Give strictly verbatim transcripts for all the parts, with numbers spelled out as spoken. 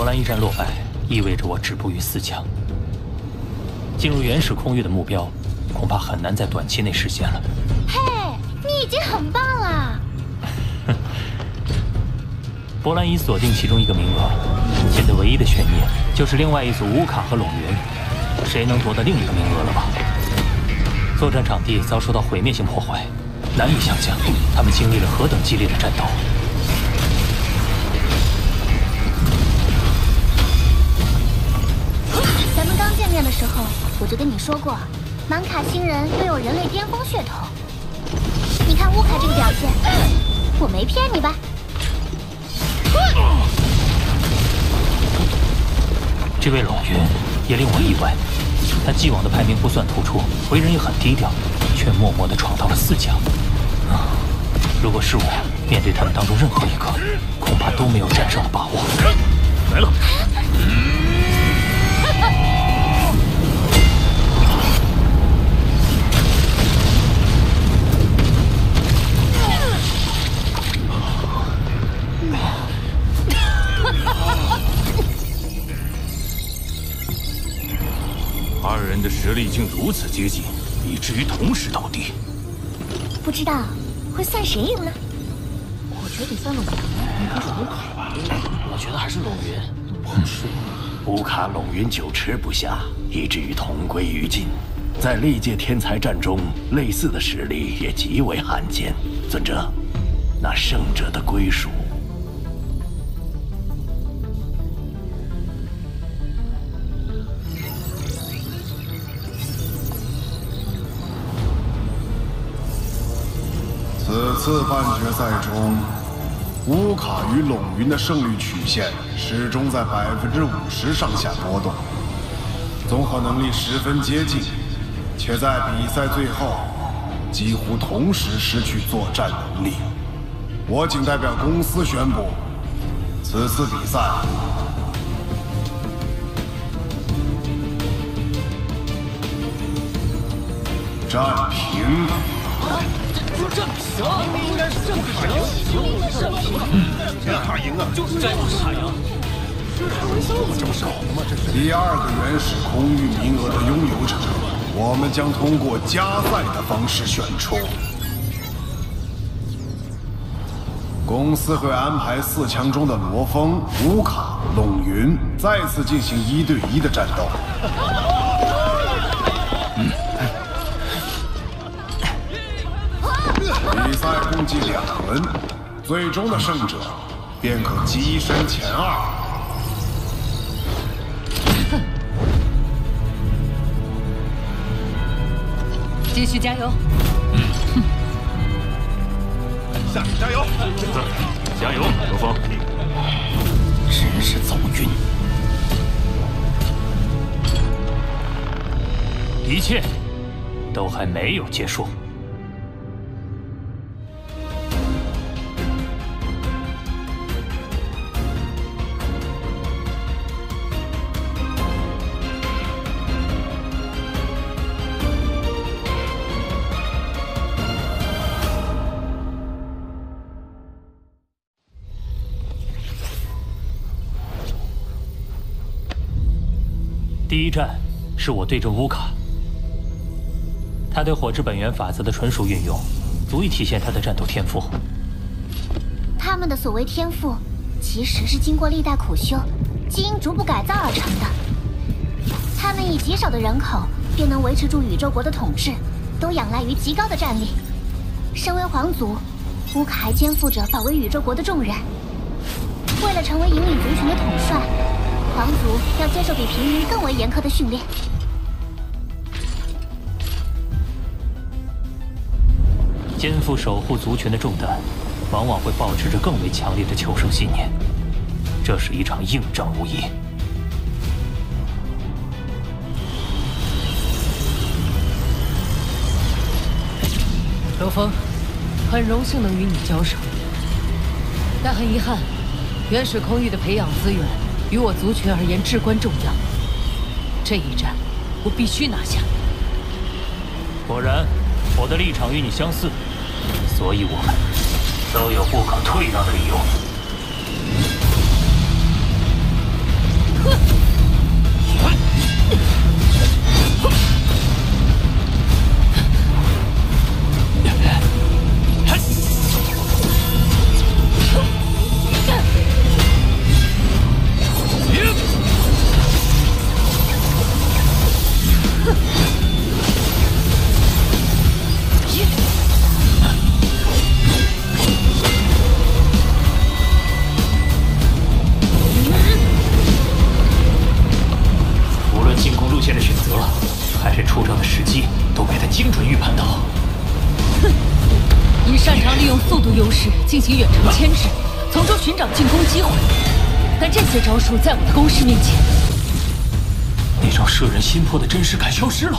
博兰一战落败，意味着我止步于四强。进入原始空域的目标，恐怕很难在短期内实现了。嘿，你已经很棒了。博兰已锁定其中一个名额，现在唯一的悬念就是另外一组乌卡和陇云，谁能夺得另一个名额了吧？作战场地遭受到毁灭性破坏，难以想象他们经历了何等激烈的战斗。 见面的时候，我就跟你说过，满卡星人拥有人类巅峰血统。你看乌卡这个表现，我没骗你吧？这位陇云也令我意外，他既往的排名不算突出，为人也很低调，却默默地闯到了四强。啊，如果是我，面对他们当中任何一个，恐怕都没有战胜的把握。来了。 二人的实力竟如此接近，以至于同时倒地。不知道会算谁赢呢？我觉得算陇云。我觉得还是陇云。不是，乌卡陇云久持不下，以至于同归于尽。在历届天才战中，类似的实力也极为罕见。尊者，那胜者的归属。 此次半决赛中，乌卡与陇云的胜率曲线始终在百分之五十上下波动，综合能力十分接近，且在比赛最后几乎同时失去作战能力。我仅代表公司宣布，此次比赛战平。 战平，明明应该是战平，就是战平，战卡赢啊，就是战卡赢。这不是好吗？这是第二个原始空域名额的拥有者，我们将通过加赛的方式选出。公司会安排四强中的罗峰、乌卡、陇云再次进行一对一的战斗。嗯 比赛共计两轮，最终的胜者便可跻身前二。继续加油！嗯、下去加油！加油，罗峰！真是走运！一切都还没有结束。 第一战是我对阵乌卡，他对火之本源法则的纯熟运用，足以体现他的战斗天赋。他们的所谓天赋，其实是经过历代苦修、基因逐步改造而成的。他们以极少的人口便能维持住宇宙国的统治，都仰赖于极高的战力。身为皇族，乌卡还肩负着保卫宇宙国的重任。为了成为引领族群的统帅。 皇族要接受比平民更为严苛的训练。肩负守护族群的重担，往往会保持着更为强烈的求生信念。这是一场硬仗无疑。罗峰，很荣幸能与你交手，但很遗憾，原始空域的培养资源。 于我族群而言至关重要，这一战我必须拿下。果然，我的立场与你相似，所以我们都有不可退让的理由。进行远程牵制，从中寻找进攻机会，但这些招数在我的攻势面前，那种摄人心魄的真实感消失了。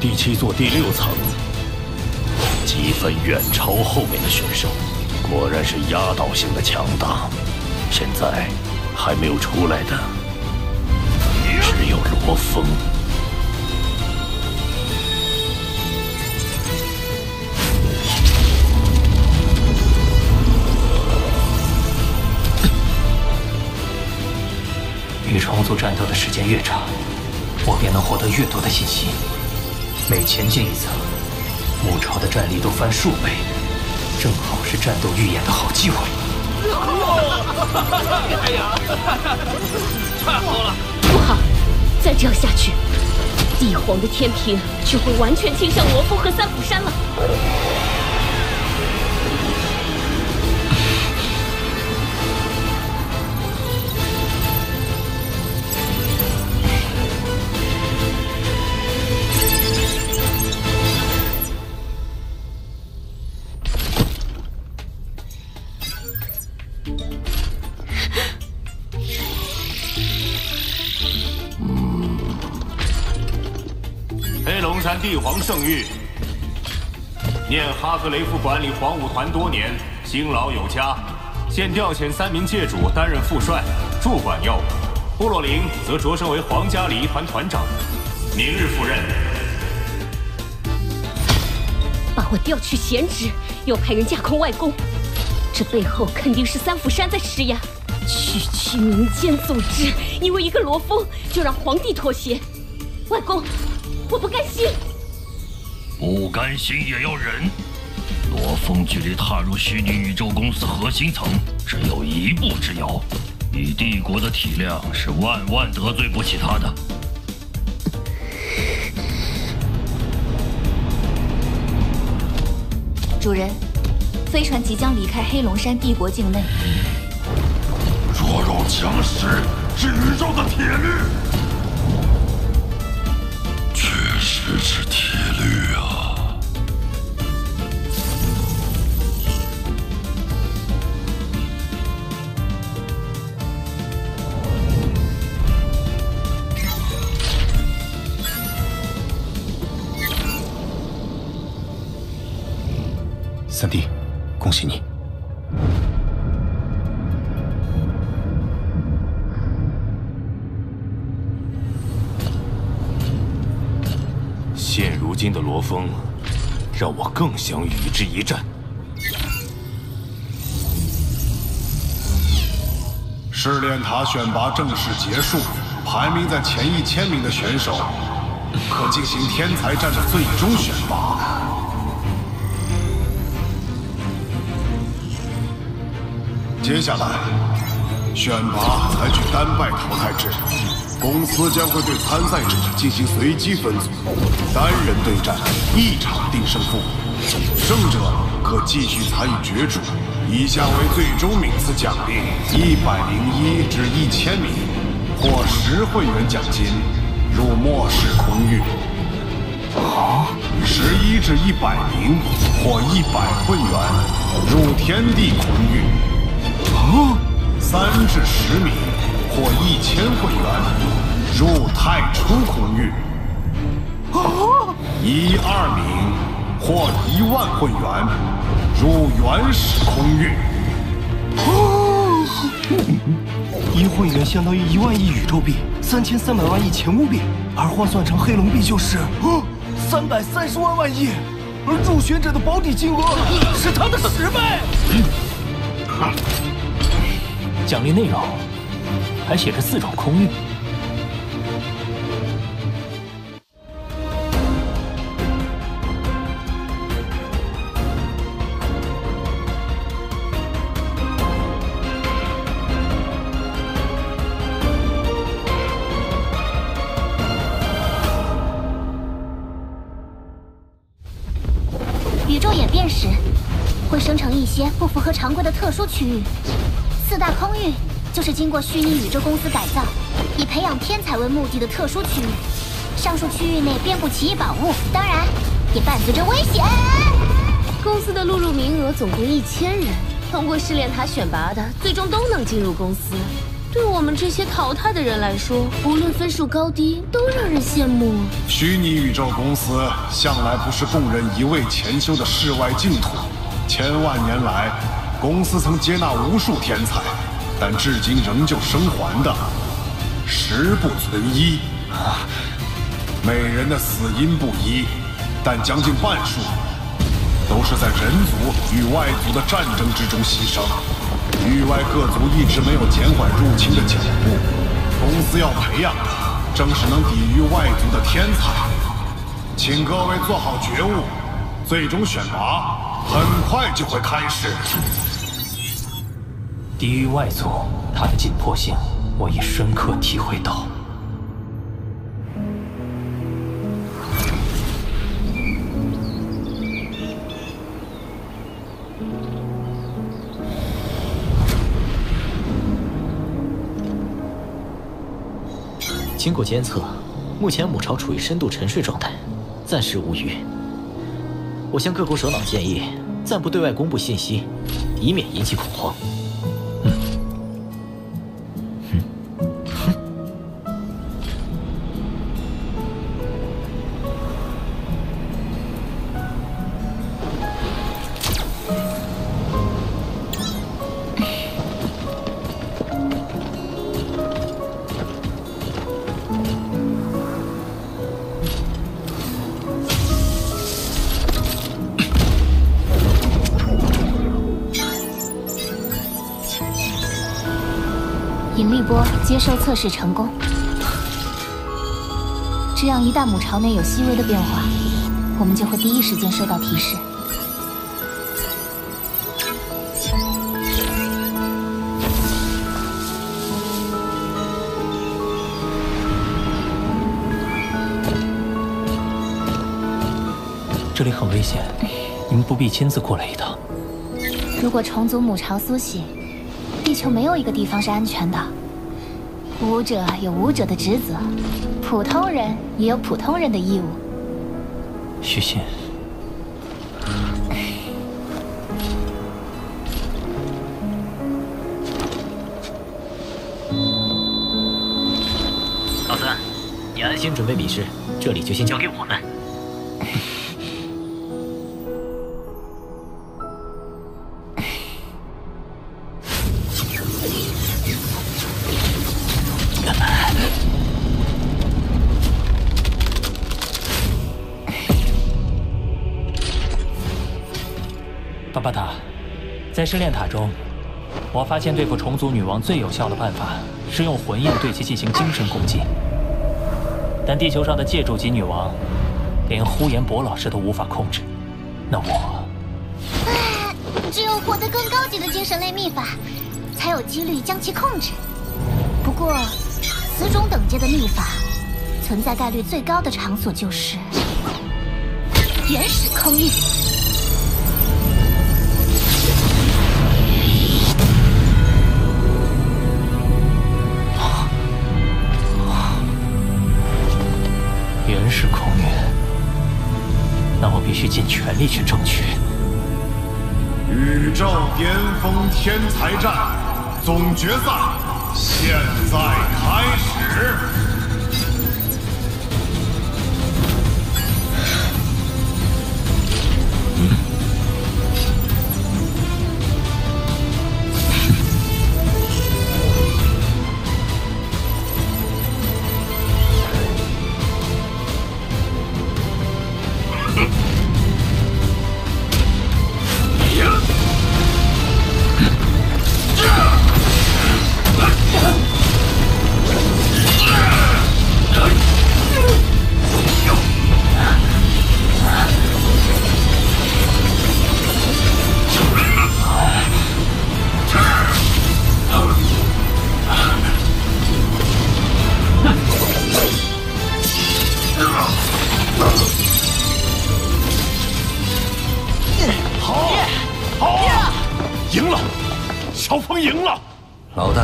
第七座第六层，积分远超后面的选手，果然是压倒性的强大。现在还没有出来的，只有罗峰。与虫族战斗的时间越长，我便能获得越多的信息。 每前进一层，母巢的战力都翻数倍，正好是战斗预演的好机会。哎呀，太好了！不好，再这样下去，帝皇的天平就会完全倾向罗峰和三浦山了。帝皇圣域，念哈格雷夫管理皇武团多年，辛劳有加，现调遣三名界主担任副帅，驻管要务。部落灵则擢升为皇家礼仪团团长，明日赴任。把我调去闲职，又派人架空外公，这背后肯定是三府山在施压，区区民间组织，因为一个罗峰就让皇帝妥协，外公，我不甘心。 不甘心也要忍。罗峰距离踏入虚拟宇宙公司核心层只有一步之遥，以帝国的体量是万万得罪不起他的。主人，飞船即将离开黑龙山帝国境内。弱肉强食是宇宙的铁律。 这是铁律啊！三弟，恭喜你！如今的罗峰，让我更想与之一战。试炼塔选拔正式结束，排名在前一千名的选手，可进行天才战的最终选拔。接下来，选拔采取单败淘汰制，公司将会对参赛者进行随机分组，单人对战，一场定胜负。胜者可继续参与角逐。以下为最终名次奖励：一百零一至一千名，获十会员奖金，入末世空域。啊！十一至一百名，获一百会员，入天地空域。啊！ 三至十名，获一千会员，入太初空域；啊、一二名，获一万会员，入原始空域。哦、一会员相当于一万亿宇宙币，三千三百万亿前屋币，而换算成黑龙币就是三百三十万万亿，而入选者的保底金额是他的十倍。嗯 奖励内容还写着四种空域。宇宙演变时，会生成一些不符合常规的特殊区域。 四大空域就是经过虚拟宇宙公司改造，以培养天才为目的的特殊区域。上述区域内遍布奇异宝物，当然也伴随着危险。公司的录入名额总共一千人，通过试炼塔选拔的，最终都能进入公司。对我们这些淘汰的人来说，无论分数高低，都让人羡慕。虚拟宇宙公司向来不是供人一味潜修的世外净土，千万年来。 公司曾接纳无数天才，但至今仍旧生还的十不存一。每人的死因不一，但将近半数都是在人族与外族的战争之中牺牲。域外各族一直没有减缓入侵的脚步，公司要培养的正是能抵御外族的天才。请各位做好觉悟，最终选拔。 很快就会开始。抵御外族，它的紧迫性我已深刻体会到。经过监测，目前母巢处于深度沉睡状态，暂时无虞。 我向各国首脑建议，暂不对外公布信息，以免引起恐慌。嗯嗯嗯、接受测试成功。这样，一旦母巢内有细微的变化，我们就会第一时间收到提示。这里很危险，你们不必亲自过来一趟。如果重组母巢苏醒，地球没有一个地方是安全的。 武者有武者的职责，普通人也有普通人的义务。谢谢。老三，你安心准备比试，这里就先交给我们。 巴巴塔，在试炼塔中，我发现对付虫族女王最有效的办法是用魂印对其进行精神攻击。但地球上的界主级女王，连呼延博老师都无法控制，那我……啊，只有获得更高级的精神类秘法，才有几率将其控制。不过，此种等阶的秘法，存在概率最高的场所就是原始空域。原始空域，那我必须尽全力去争取。 宇宙巅峰天才战总决赛现在开始。嗯、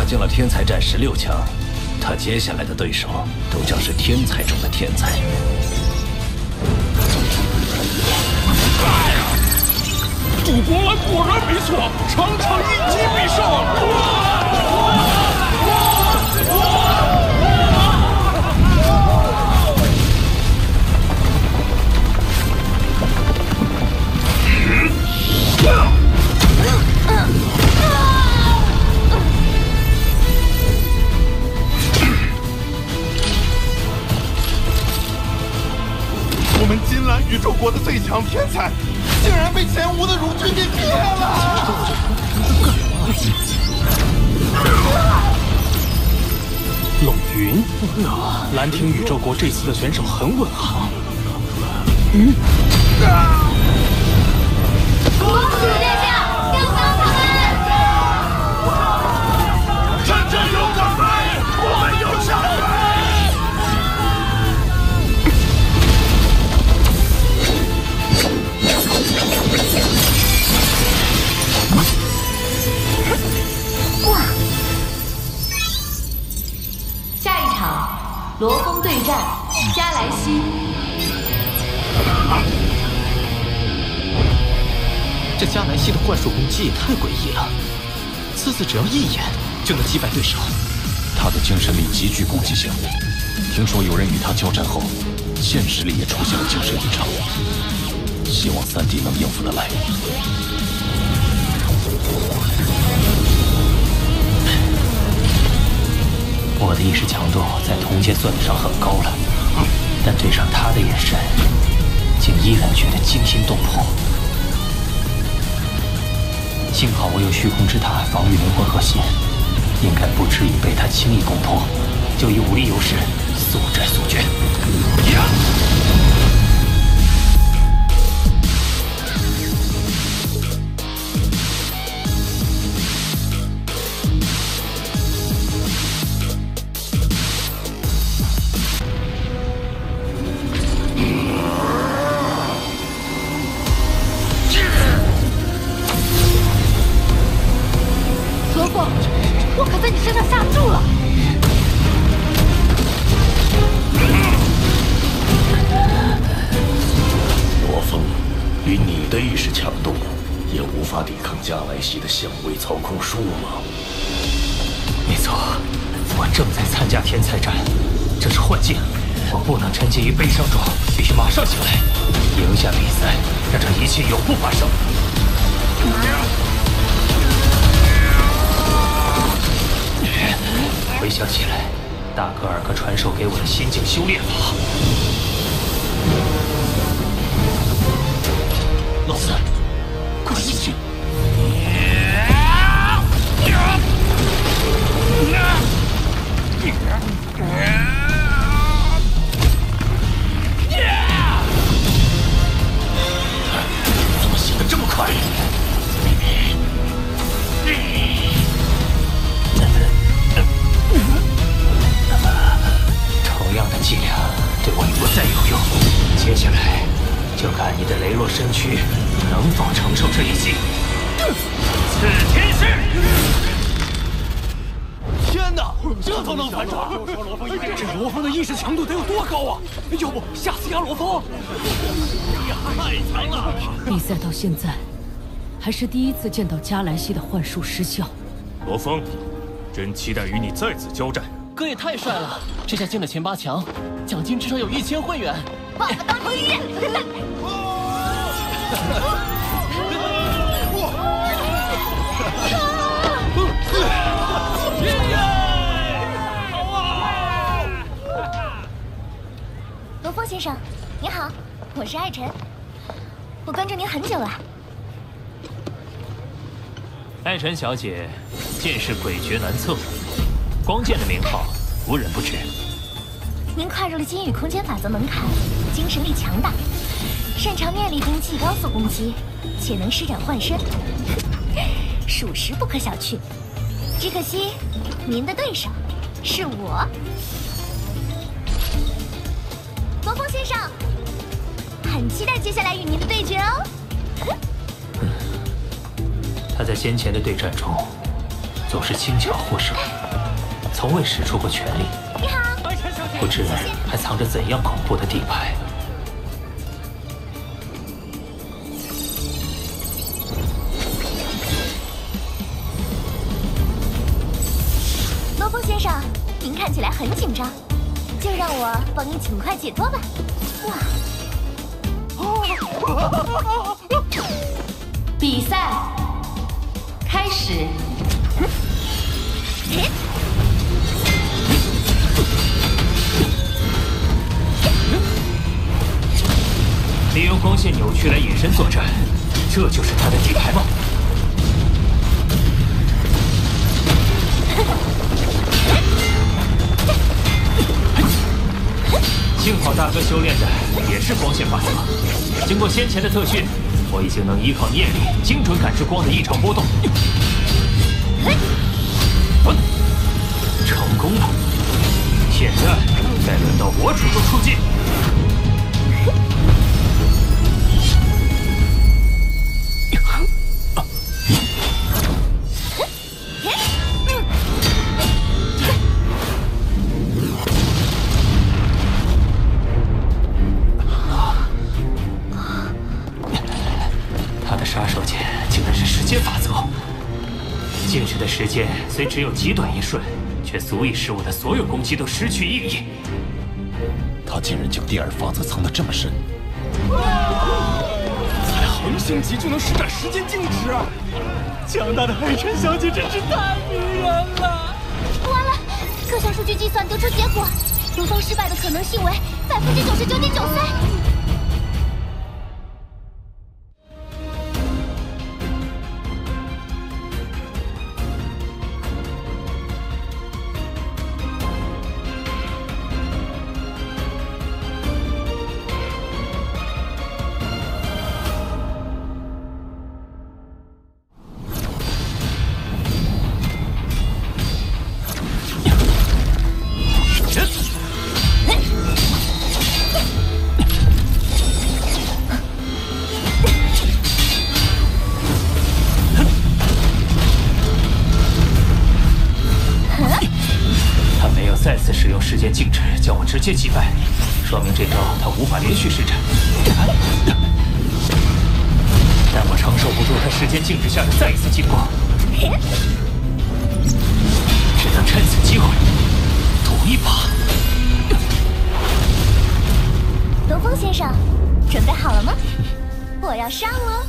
进了天才战十六强，他接下来的对手都将是天才中的天才。哎、主博文果然没错，场场一击必胜。嗯 我们金兰宇宙国的最强天才，竟然被前无的荣君给灭了。冷云，兰亭宇宙国这次的选手很稳行。嗯。公主殿下，跟上他们！战争勇敢飞，我们有想飞。 哇！下一场罗峰对战加莱西。这加莱西的幻术攻击也太诡异了，次次只要一眼就能击败对手。他的精神力极具攻击性，听说有人与他交战后，现实里也出现了精神异常。 希望三弟能应付得来。我的意识强度在同阶算得上很高了，但对上他的眼神，竟依然觉得惊心动魄。幸好我有虚空之塔防御灵魂核心，应该不至于被他轻易攻破。就以武力优势，速战速决。呀 怎么醒得这么快？弱身躯能否承受这一击？此天师！天哪，这都能反转！这罗峰的意识强度得有多高啊？要不下次压罗峰？太强了！比赛到现在，还是第一次见到迦兰西的幻术失效。罗峰，真期待与你再次交战。 哥也太帅了！这下进了前八强，奖金至少有一千会员。我们都同意。罗峰先生，您好，我是艾辰，我关注您很久了。艾辰小姐，见识诡谲难测。 光剑的名号，无人不知。您跨入了金宇空间法则门槛，精神力强大，擅长面力兵器高速攻击，且能施展幻身，属实不可小觑。只可惜，您的对手是我，罗峰先生，很期待接下来与您的对决哦。嗯、他在先前的对战中，总是轻巧获胜。 从未使出过全力，你好，不知还藏着怎样恐怖的底牌。罗峰先生，您看起来很紧张，就让我帮您尽快解脱吧。哇！比赛开始。嗯 利用光线扭曲来隐身作战，这就是他的底牌吗？幸好大哥修炼的也是光线法则，经过先前的特训，我已经能依靠念力精准感知光的异常波动，成功了。现在再轮到我主动出击。 时间虽只有极短一瞬，却足以使我的所有攻击都失去意义。他竟然将第二法则藏得这么深，才恒星级就能施展时间静止啊！强大的海晨小姐真是太迷人了！完了，各项数据计算得出结果，罗峰失败的可能性为百分之九十九点九三。 直接击败，说明这招他无法连续施展。但我承受不住他时间静止下的再一次进攻，只能趁此机会赌一把。罗峰先生，准备好了吗？我要上喽！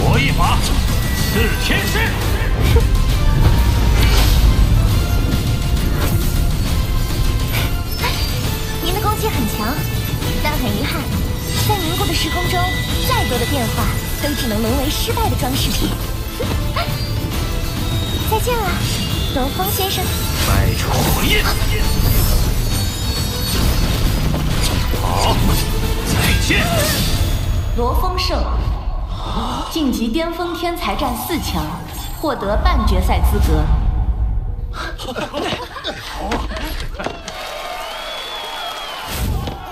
搏一把，四天师。您的攻击很强，但很遗憾，在凝固的时空中，再多的变化都只能沦为失败的装饰品。再见了。龙风先生，摆出火焰，好，再见。罗风胜，晋级巅峰天才战四强，获得半决赛资格。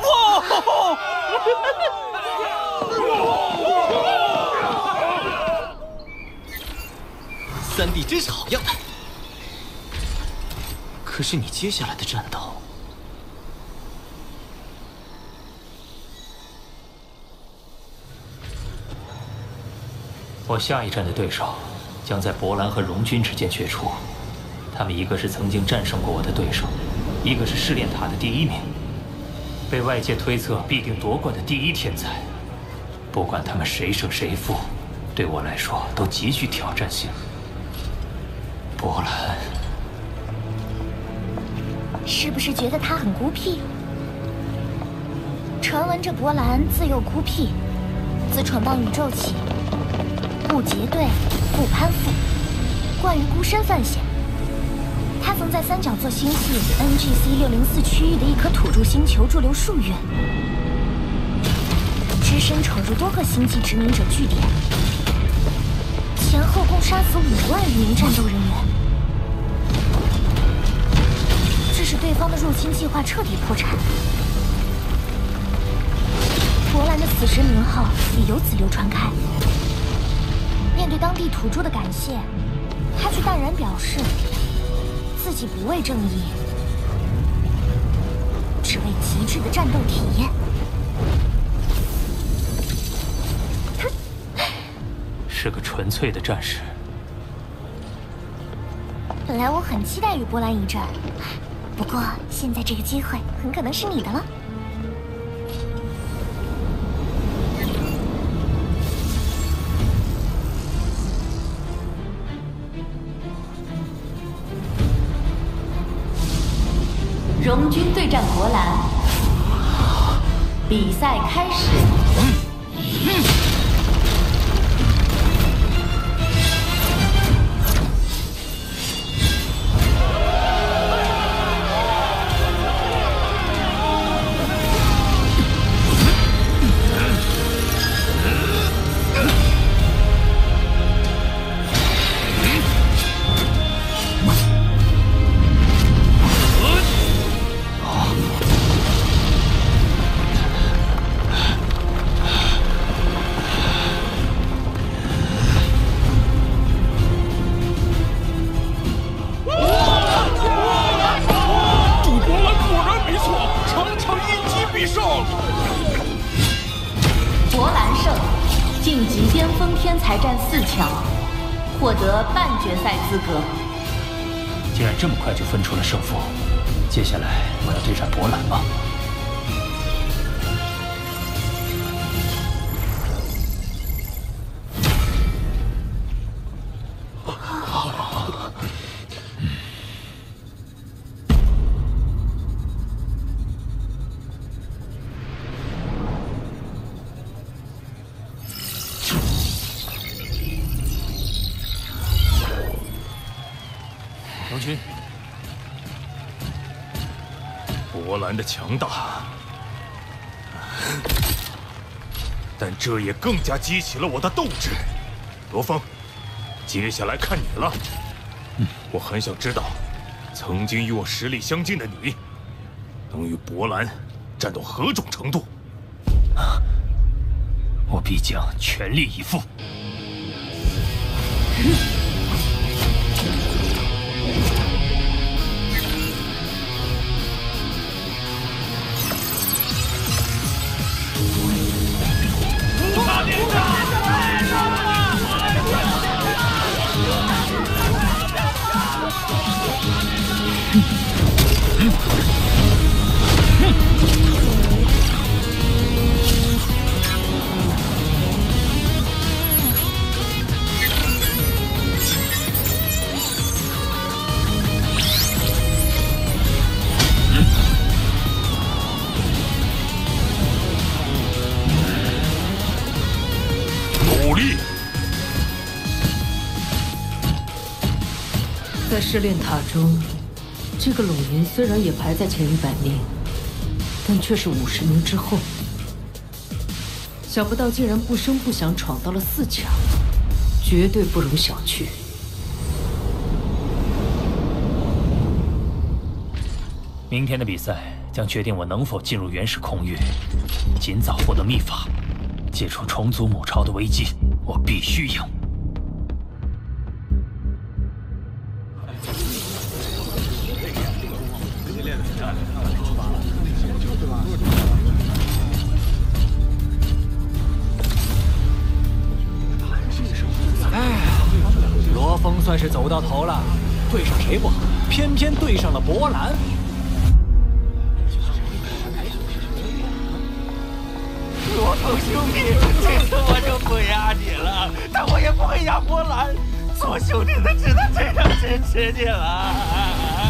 哇！三弟真是好样的，可是你接下来的战斗，我下一站的对手将在博兰和荣君之间决出，他们一个是曾经战胜过我的对手，一个是试炼塔的第一名，被外界推测必定夺冠的第一天才。不管他们谁胜谁负，对我来说都极具挑战性。 波兰，是不是觉得他很孤僻？传闻这波兰自幼孤僻，自闯荡宇宙起，不结对，不攀附，惯于孤身犯险。他曾在三角座星系 N G C 六零四区域的一颗土著星球驻留数月，只身闯入多个星际殖民者据点，前后共杀死五万余名战斗人员。 使对方的入侵计划彻底破产。博兰的死神名号也由此流传开。面对当地土著的感谢，他却淡然表示自己不为正义，只为极致的战斗体验。是个纯粹的战士。本来我很期待与博兰一战。 不过，现在这个机会很可能是你的了。荣军对战博兰，比赛开始。嗯嗯 的强大，但这也更加激起了我的斗志。罗峰，接下来看你了。嗯、我很想知道，曾经与我实力相近的你，能与博兰战到何种程度？啊、我必将全力以赴。嗯在试炼塔中，这个陇云虽然也排在前一百名，但却是五十名之后。想不到竟然不声不响闯到了四强，绝对不容小觑。 明天的比赛将决定我能否进入原始空域，尽早获得秘法，解除虫族母巢的危机。我必须赢！哎呀，罗峰算是走到头了，对上谁不好，偏偏对上了博兰。 罗峰兄弟，这次我就不压你了，但我也不会压波兰。做兄弟的只能这样支持你了。